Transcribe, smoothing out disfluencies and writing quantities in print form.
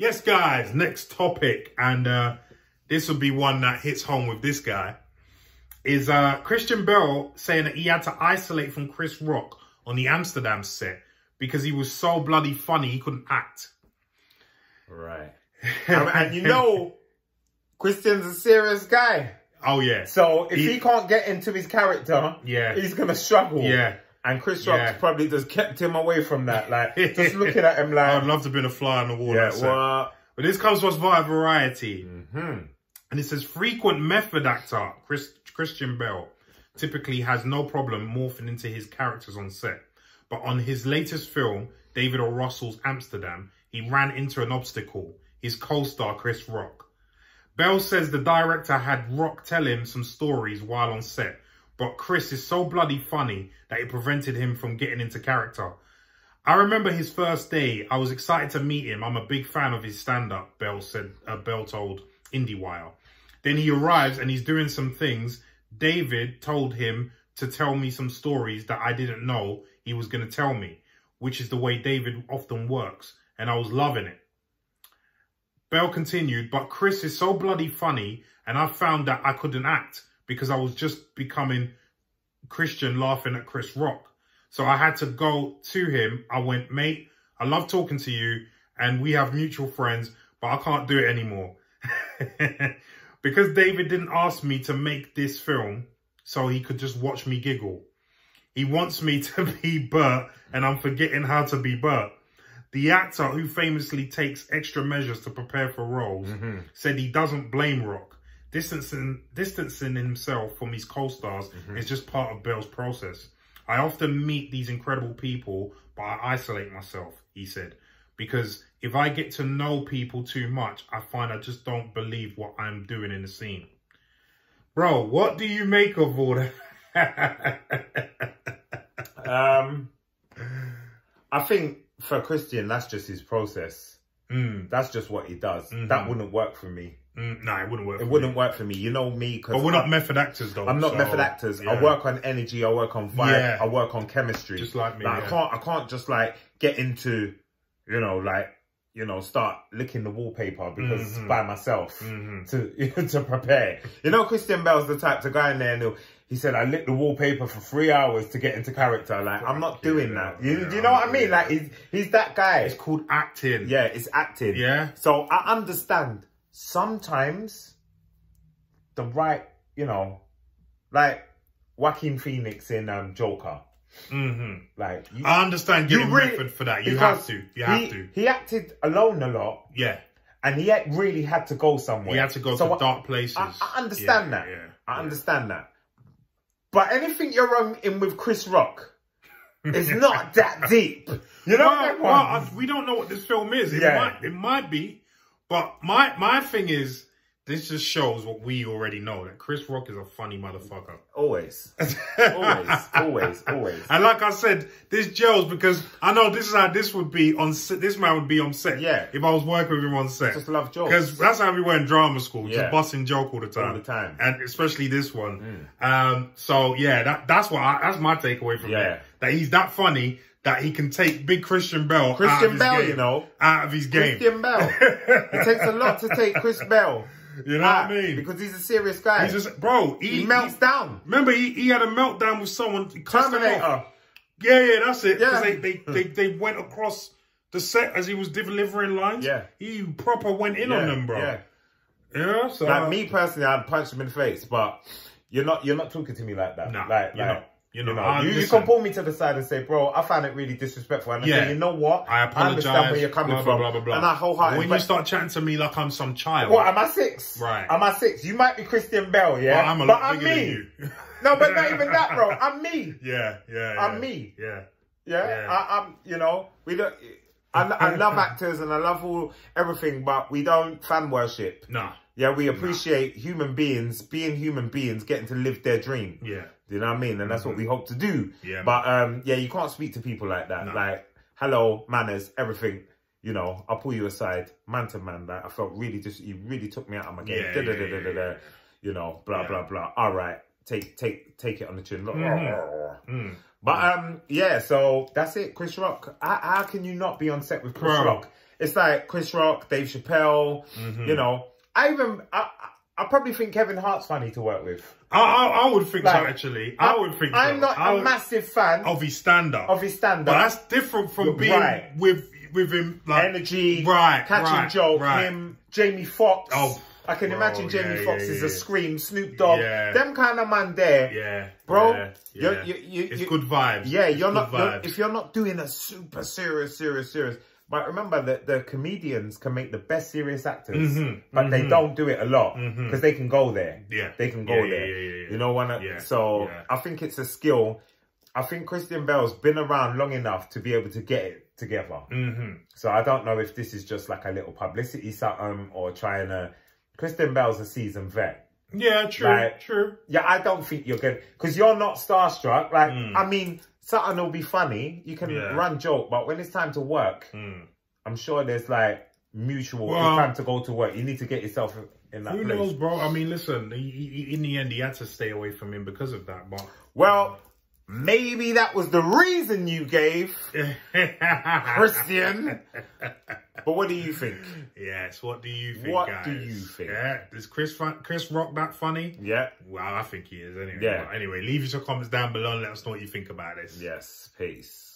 Yes, guys, next topic, and this would be one that hits home with this guy, is Christian Bale saying that he had to isolate from Chris Rock on the Amsterdam set because he was so bloody funny he couldn't act. Right. And you know, Christian's a serious guy. Oh, yeah. So if he can't get into his character, yeah, he's going to struggle. Yeah. And Chris Rock probably just kept him away from that. Like, just looking at him like... I'd love to have been a fly on the wall. Yeah, well, but this comes to us via Variety. Mm-hmm. And it says, frequent method actor Christian Bale typically has no problem morphing into his characters on set. But on his latest film, David O. Russell's Amsterdam, he ran into an obstacle, his co-star Chris Rock. Bale says the director had Rock tell him some stories while on set, but Chris is so bloody funny that it prevented him from getting into character. I remember his first day. I was excited to meet him. I'm a big fan of his stand-up, Bale said. Bale told IndieWire. Then he arrives and he's doing some things. David told him to tell me some stories that I didn't know he was going to tell me, which is the way David often works, and I was loving it. Bale continued, but Chris is so bloody funny, and I found that I couldn't act because I was just becoming Christian laughing at Chris Rock. So I had to go to him. I went, mate, I love talking to you, and we have mutual friends, but I can't do it anymore. Because David didn't ask me to make this film so he could just watch me giggle. He wants me to be Bert, and I'm forgetting how to be Bert. The actor, who famously takes extra measures to prepare for roles, said he doesn't blame Rock. Distancing himself from his co-stars is just part of Bale's process. I often meet these incredible people, but I isolate myself, he said, because if I get to know people too much, I find I just don't believe what I'm doing in the scene. Bro, what do you make of all that? I think for Christian, that's just his process. That's just what he does. That wouldn't work for me. No, it wouldn't work. It wouldn't work for me. You know me, because but we're not method actors, though. I'm not method actors. Yeah. I work on energy. I work on vibe. Yeah. I work on chemistry. Just like me. Like, I can't just like get into, you know, like, you know, start licking the wallpaper because it's by myself to prepare. You know, Christian Bale's the type to guy in there and he said, I licked the wallpaper for 3 hours to get into character. Like, I'm not doing that. You know what I mean? Like, he's that guy. It's called acting. Yeah, it's acting. Yeah. So I understand sometimes the right, you know, like Joaquin Phoenix in Joker. Like, I understand you really, for that. You have to. He acted alone a lot. Yeah. And he really had to go somewhere. He had to go to dark places. I understand that. Yeah. I understand that. But anything you're wrong in with Chris Rock, it's not that deep. You know what I mean? Well, we don't know what this film is. It might be. But my thing is, this just shows what we already know, that Chris Rock is a funny motherfucker. Always. Always. And like I said, this gels because I know this is how this would be on set. This man would be on set. Yeah. If I was working with him on set. Just love jokes. Because that's how we were in drama school. Yeah. Just busting joke all the time. All the time. And especially this one. So yeah, that's my takeaway from that. That he's that funny that he can take big Christian Bale out of his game. Christian Bale. It takes a lot to take Chris Bale. You know what I mean? Because he's a serious guy. He's just, bro, he melts down. Remember, he had a meltdown with someone. Terminator. Yeah, that's it. Because they went across the set as he was delivering lines. Yeah. He proper went in on them, bro. Yeah. Yeah. So like, me personally, I'd punch him in the face, but you're not talking to me like that. No. Like, you can pull me to the side and say, bro, I found it really disrespectful. And I say, you know what? I apologize. I understand where you're coming from. Blah, blah, blah. And I wholeheartedly. When you start chatting to me like I'm some child. What, am I six? Right. Am I six? You might be Christian Bale, yeah? Well, I'm me. No, but not even that, bro. I'm me. Yeah. I'm me. Yeah. I'm, you know, we don't... I love actors and I love everything, but we don't fan worship. Nah. Yeah, we appreciate human beings, being human beings, getting to live their dream. Yeah. Do you know what I mean? And that's what we hope to do. Yeah. But yeah, you can't speak to people like that. No. Like, hello, manners, everything. You know, I'll pull you aside, man to man. Like, I felt really you really took me out of my game. You know, blah blah blah. All right, take it on the chin. But yeah, so that's it, Chris Rock. How can you not be on set with Chris Rock? It's like Chris Rock, Dave Chappelle, you know. I probably think Kevin Hart's funny to work with. I would think so, actually. I would think so. I'm not a massive fan of his stand-up. But that's different from being with him, like energy, catching joke, him, Jamie Foxx. Oh, I can imagine Jamie Foxx is a scream, Snoop Dogg, them kind of man there. It's good vibes. If you're not doing a super serious. But remember that the comedians can make the best serious actors, but they don't do it a lot because they can go there. They can go there. You know, I think it's a skill. I think Christian Bale's been around long enough to be able to get it together. So I don't know if this is just like a little publicity something or trying to... Christian Bale's a seasoned vet. Yeah, true, true. Yeah, I don't think you're going to... Because you're not starstruck. Like, I mean... Something will be funny. You can run joke, but when it's time to work, I'm sure there's like mutual. It's time to go to work. You need to get yourself in that. Who knows, bro? I mean, listen. He, in the end, he had to stay away from him because of that. But maybe that was the reason you gave, Christian. But what do you think? Yes. What do you think? Yeah. Is Chris Rock that funny? Yeah. Well, I think he is anyway. Yeah. But anyway, leave your comments down below and let us know what you think about this. Yes. Peace.